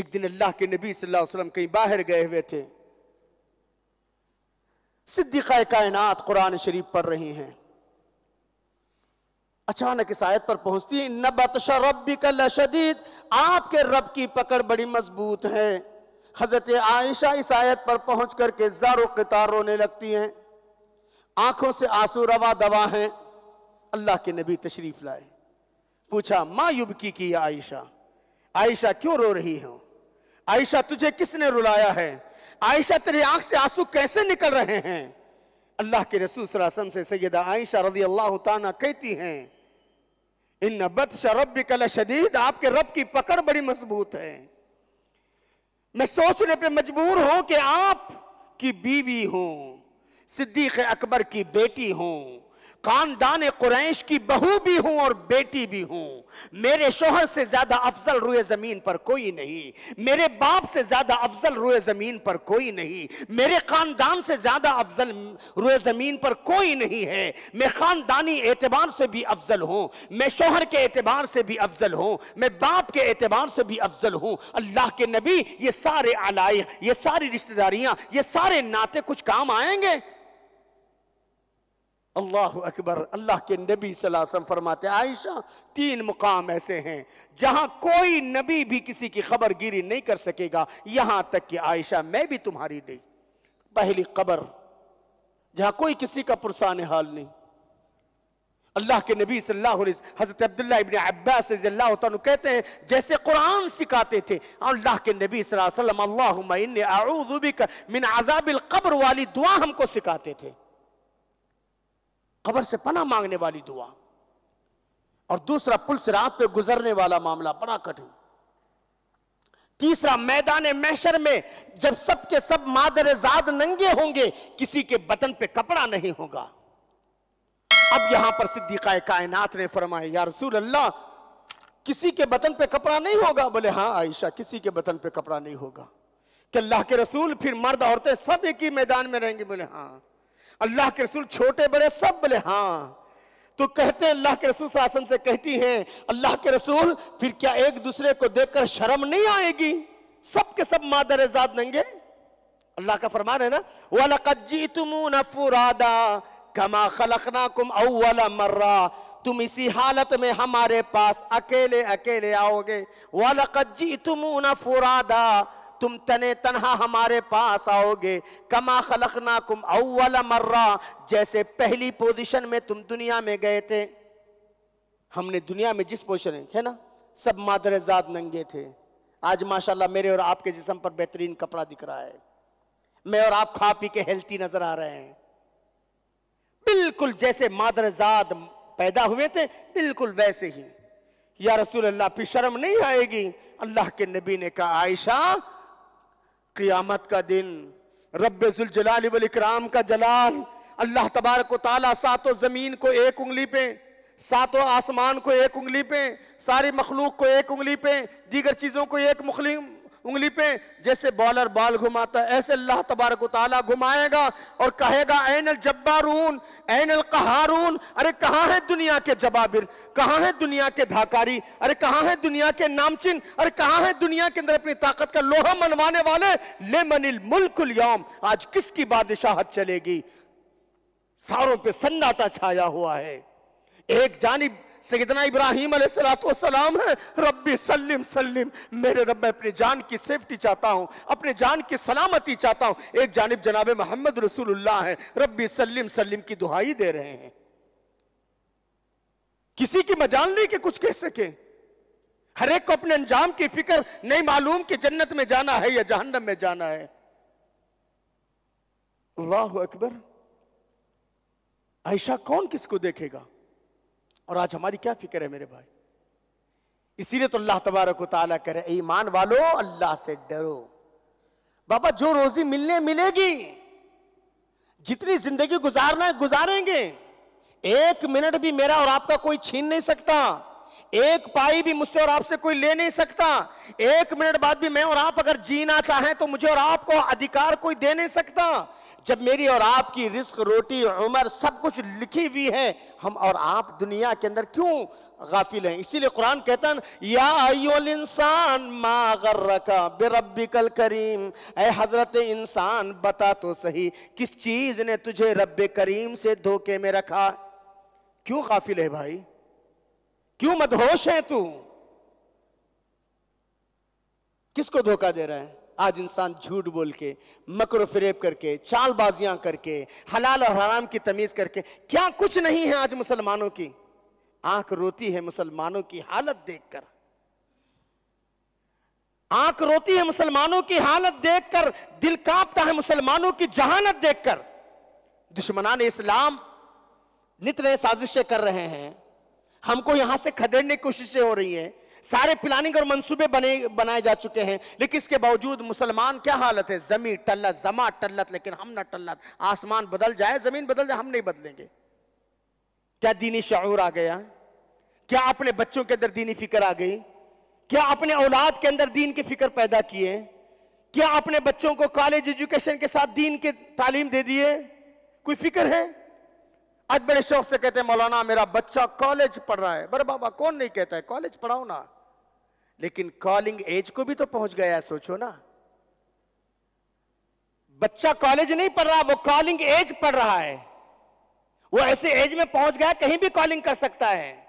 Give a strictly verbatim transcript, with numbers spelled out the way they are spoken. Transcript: एक दिन अल्लाह के नबी सल्लल्लाहु अलैहि वसल्लम कहीं बाहर गए हुए थे। सिद्दिकाय कायनात कुरान शरीफ पढ़ रही हैं, अचानक इस आयत पर पहुंचती है, इन्ना बतशरब्बिकल्ला शदीद, आपके रब की पकड़ बड़ी मजबूत है। हज़रत आयशा इस आयत पर पहुंच करके जारो क़तार रोने लगती हैं, आंखों से आंसू रवा दवा हैं। अल्लाह के नबी तशरीफ लाए, पूछा मा युबकी की या आयशा, आयशा क्यों रो रही हो? आयशा तुझे किसने रुलाया है? आयशा तेरी आंख से आंसू कैसे निकल रहे हैं? अल्लाह के रसूल सल्लल्लाहु अलैहि वसल्लम से सय्यदा आयशा रज़ियल्लाहु ताला कहती हैं, इन्ना बतशरब्बिका लशदीद, आपके रब की पकड़ बड़ी मजबूत है। मैं सोचने पे मजबूर हूं कि आप की बीवी हों, सिद्दीक अकबर की बेटी हों, खानदाने कुरैश की बहू भी हूँ और बेटी भी हूँ। मेरे शोहर से ज्यादा अफजल रुए जमीन पर कोई नहीं, मेरे बाप से ज्यादा अफजल रुए जमीन पर कोई नहीं, मेरे खानदान से ज्यादा अफजल रुए जमीन पर कोई नहीं है। मैं खानदानी एतबार से भी अफजल हूँ, मैं शोहर के एतबार से भी अफजल हूँ, मैं बाप के एतबार से भी अफजल हूँ। अल्लाह के नबी, ये सारे आलाए, ये सारी रिश्तेदारियां, ये सारे नाते कुछ काम आएंगे? अल्लाहु अकबर। अल्लाह के नबी सल्लल्लाहु अलैहि वसल्लम फरमाते, आयशा, तीन मुकाम ऐसे हैं जहां कोई नबी भी किसी की खबर गिरी नहीं कर सकेगा, यहां तक कि आयशा मैं भी तुम्हारी नहीं। पहली कब्र, जहां कोई किसी का पुरसान हाल नहीं। अल्लाह के नबी सल्लल्लाहु अलैहि वसल्लम हजरत अब्दुल्ला इब्न अब्बास रज़ियल्लाहु अन्हु कहते हैं, जैसे कुरान सिखाते थे अल्लाह के नबी सल्लल्लाहु अलैहि वसल्लम, अल्लाहुम्मा इन्नी अऊज़ु बिका मिन अज़ाबिल क़ब्र वाली दुआ हमको सिखाते थे, कब्र से पना मांगने वाली दुआ। और दूसरा, पुल सिरात पे गुजरने वाला मामला बड़ा कठिन। तीसरा, मैदान मैशर में जब सबके सब मादरेजाद नंगे होंगे, किसी के बदन पे कपड़ा नहीं होगा। अब यहां पर सिद्दीकाए कायनात ने फरमाया, या रसूल अल्लाह, किसी के बदन पे कपड़ा नहीं होगा? बोले हाँ आयशा, किसी के बदन पे कपड़ा नहीं होगा। कि अल्लाह के रसूल, फिर मर्द औरतें सब एक ही मैदान में रहेंगे? बोले हाँ। अल्लाह के रसूल, छोटे बड़े सब? बोले हाँ। तो कहते हैं अल्लाह के रसूल शासन से, कहती हैं अल्लाह के रसूल, फिर क्या एक दूसरे को देखकर शर्म नहीं आएगी? सब के सब मादरेजाद नंगे। अल्लाह का फरमान है ना, ना वलक़द जीतुमु नफुरादा कमा खलकनाकुम अव्वल मर्रा, तुम इसी हालत में हमारे पास अकेले अकेले आओगे। वलक़द जीतुमु नफुरादा, तुम तने तनहा हमारे पास आओगे। कमा खलकनाकुम अव्वल मर्रा, जैसे पहली पोजीशन में तुम दुनिया में गए थे, हमने दुनिया में जिस पोजीशन में है ना, सब मादरेजात नंगे थे। आज माशाल्लाह मेरे और आपके जिस्म पर बेहतरीन कपड़ा दिख रहा है, मैं और आप खा पी के हेल्थी नजर आ रहे हैं। बिल्कुल जैसे मादरेजात पैदा हुए थे, बिल्कुल वैसे ही। या रसूल अल्लाह, फिर शर्म नहीं आएगी? अल्लाह के नबी ने कहा, आयशा, क़ियामत का दिन, रब्बे ज़ुल्जलाल वलिक़राम का जलाल, अल्लाह तबार को ताला सातों ज़मीन को एक उंगली पे, सातों आसमान को एक उंगली पे, सारी मखलूक को एक उंगली पे, दीगर चीज़ों को एक मुखली उंगली पे, जैसे बॉलर बाल घुमाता है, ऐसे अल्लाह तबारक व ताला घुमाएगा और कहेगा, एनल जब्बारून, एनल कहारून, अरे कहाँ है दुनिया के जबाबिर, कहाँ है दुनिया के धाकारी, अरे कहाँ है दुनिया के नामचिन, अरे कहाँ है दुनिया के अंदर अपनी ताकत का लोहा मनवाने वाले। लेमन मुल्कुल यौम, आज किसकी बादशाहत चलेगी? सारों पे सन्नाटा छाया हुआ है। एक जानिब सय्यदना इब्राहीम अलैहिस्सलाम है, रब्बी सल्लिम सल्लिम, मेरे रब मैं अपनी जान की सेफ्टी चाहता हूँ, अपने जान की सलामती चाहता हूँ। एक जानिब जनाबे मोहम्मद रसूलुल्लाह है, रब्बी सल्लिम सल्लिम की दुहाई दे रहे हैं। किसी की मजाल नहीं कि कुछ कह सके, हर एक को अपने अंजाम की फिक्र, नहीं मालूम कि जन्नत में जाना है या जहन्नम में जाना है। अल्लाहु अकबर। आयशा, कौन किसको देखेगा? और आज हमारी क्या फिक्र है मेरे भाई? इसीलिए तो अल्लाह तबारक व ताला कह रहे, ईमान वालों, अल्लाह से डरो। बाबा, जो रोजी मिलने मिलेगी, जितनी जिंदगी गुजारना है गुजारेंगे, एक मिनट भी मेरा और आपका कोई छीन नहीं सकता, एक पाई भी मुझसे और आपसे कोई ले नहीं सकता। एक मिनट बाद भी मैं और आप अगर जीना चाहें तो मुझे और आपको अधिकार कोई दे नहीं सकता। जब मेरी और आपकी रिस्क, रोटी, उम्र सब कुछ लिखी हुई है, हम और आप दुनिया के अंदर क्यों गाफिल हैं। इसीलिए कुरान कहता है या अय्योल इंसान मा गर्रका बे रब्बिकल करीम, ऐ हजरते इंसान बता तो सही किस चीज ने तुझे रब्बे करीम से धोखे में रखा। क्यों गाफिल है भाई, क्यों मदहोश है तू, किसको धोखा दे रहा है। आज इंसान झूठ बोल के, मकर फरेब करके, चालबाजियां करके, हलाल और हराम की तमीज करके क्या कुछ नहीं है आज मुसलमानों की। आंख रोती है मुसलमानों की हालत देखकर, आंख रोती है मुसलमानों की हालत देखकर, दिल कांपता है मुसलमानों की जहानत देखकर। दुश्मनान इस्लाम नित नए साजिशें कर रहे हैं, हमको यहां से खदेड़ने की कोशिशें हो रही हैं, सारे प्लानिंग और मंसूबे बने बनाए जा चुके हैं, लेकिन इसके बावजूद मुसलमान क्या हालत है, जमीन टल्लत, जमा टल्लत, लेकिन हम ना टल्लत। आसमान बदल जाए, जमीन बदल जाए, हम नहीं बदलेंगे। क्या दीनी शऊर आ गया, क्या अपने बच्चों के अंदर दीनी फिक्र आ गई, क्या अपने औलाद के अंदर दीन की फिक्र पैदा किए, क्या अपने बच्चों को कॉलेज एजुकेशन के साथ दीन के तालीम दे दिए, कोई फिक्र है। आज बड़े शौक से कहते हैं मौलाना मेरा बच्चा कॉलेज पढ़ रहा है, बड़े बाबा कौन नहीं कहता है कॉलेज पढ़ाओ ना, लेकिन कॉलिंग एज को भी तो पहुंच गया है, सोचो ना। बच्चा कॉलेज नहीं पढ़ रहा, वो कॉलिंग एज पढ़ रहा है, वो ऐसे एज में पहुंच गया कहीं भी कॉलिंग कर सकता है।